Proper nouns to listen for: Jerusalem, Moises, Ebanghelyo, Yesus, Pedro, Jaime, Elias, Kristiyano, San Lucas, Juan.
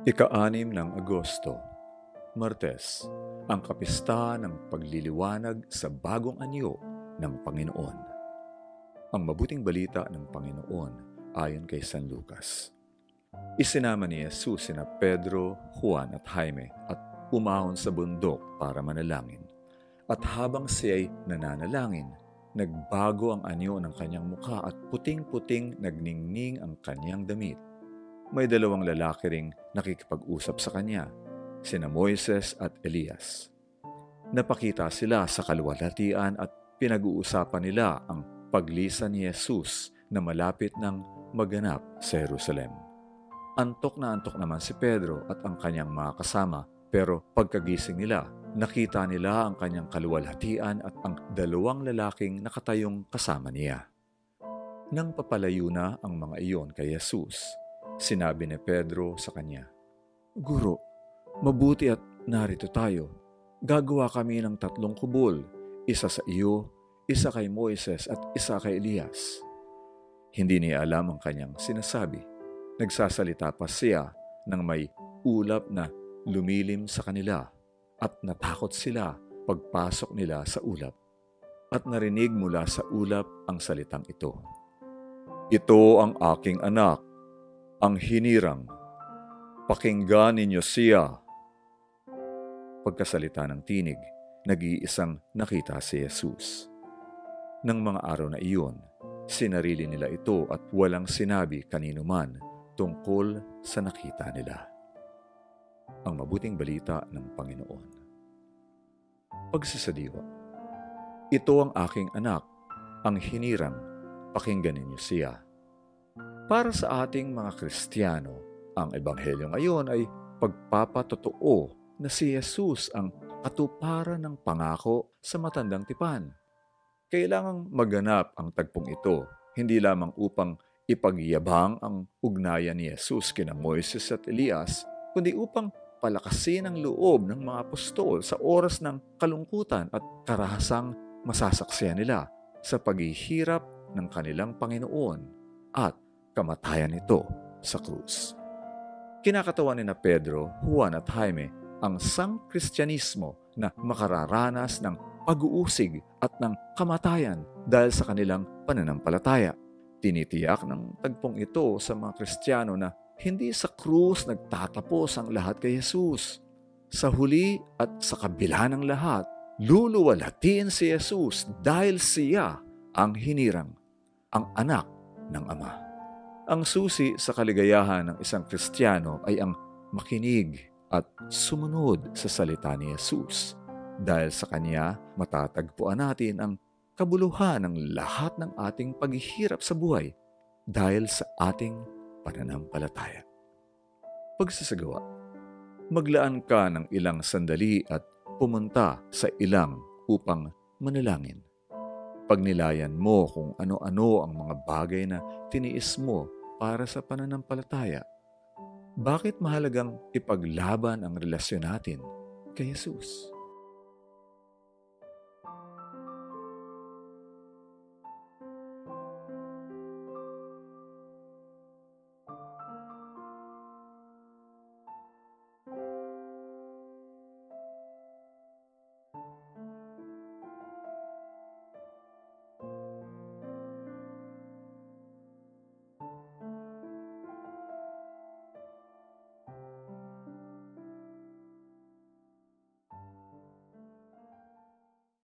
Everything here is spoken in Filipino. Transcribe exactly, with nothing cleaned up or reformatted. Ika-anim ng Agosto, Martes, ang kapistahan ng pagliliwanag sa bagong anyo ng Panginoon. Ang mabuting balita ng Panginoon ayon kay San Lucas. Isinama ni Yesus sina Pedro, Juan at Jaime at umahon sa bundok para manalangin. At habang siya'y nananalangin, nagbago ang anyo ng kanyang mukha at puting-puting nagningning ang kanyang damit. May dalawang lalaki ring nakikipag-usap sa kanya, sina Moises at Elias. Napakita sila sa kaluwalhatian at pinag-uusapan nila ang paglisan ni Yesus na malapit ng maganap sa Jerusalem. Antok na antok naman si Pedro at ang kanyang mga kasama, pero pagkagising nila, nakita nila ang kanyang kaluwalhatian at ang dalawang lalaking nakatayong kasama niya. Nang papalayo na ang mga iyon kay Yesus, sinabi ni Pedro sa kanya, "Guro, mabuti at narito tayo. Gagawa kami ng tatlong kubol, isa sa iyo, isa kay Moises at isa kay Elias." Hindi niya alam ang kanyang sinasabi. Nagsasalita pa siya nang may ulap na lumilim sa kanila at natakot sila pagpasok nila sa ulap. At narinig mula sa ulap ang salitang ito, "Ito ang aking anak, ang hinirang, pakinggan ninyo siya." Pagkasalita ng tinig, nag-iisang nakita si Yesus. Nang mga araw na iyon, sinarili nila ito at walang sinabi kanino man tungkol sa nakita nila. Ang mabuting balita ng Panginoon. Pagsasadiwa, ito ang aking anak, ang hinirang, pakinggan ninyo siya. Para sa ating mga Kristiyano, ang Ebanghelyo ngayon ay pagpapatotoo na si Yesus ang katuparan ng pangako sa matandang tipan. Kailangang maganap ang tagpong ito, hindi lamang upang ipagyabang ang ugnayan ni Yesus kina Moises at Elias, kundi upang palakasin ang loob ng mga apostol sa oras ng kalungkutan at karahasang masasaksihan nila sa paghihirap ng kanilang Panginoon at kamatayan nito sa krus. Kinakatawan ni na Pedro, Juan at Jaime ang sangkristyanismo na makararanas ng pag-uusig at ng kamatayan dahil sa kanilang pananampalataya. Tinitiyak ng tagpong ito sa mga Kristiyano na hindi sa krus nagtatapos ang lahat kay Yesus. Sa huli at sa kabila ng lahat, luluwalhatiin si Yesus dahil siya ang hinirang, ang anak ng Ama. Ang susi sa kaligayahan ng isang Kristiyano ay ang makinig at sumunod sa salita ni Yesus. Dahil sa Kanya, matatagpuan natin ang kabuluhan ng lahat ng ating paghihirap sa buhay dahil sa ating pananampalataya. Pagsasagawa, maglaan ka ng ilang sandali at pumunta sa ilang upang manalangin. Pagnilayan mo kung ano-ano ang mga bagay na tiniis mo para sa pananampalataya. Bakit mahalagang ipaglaban ang relasyon natin kay Yesus?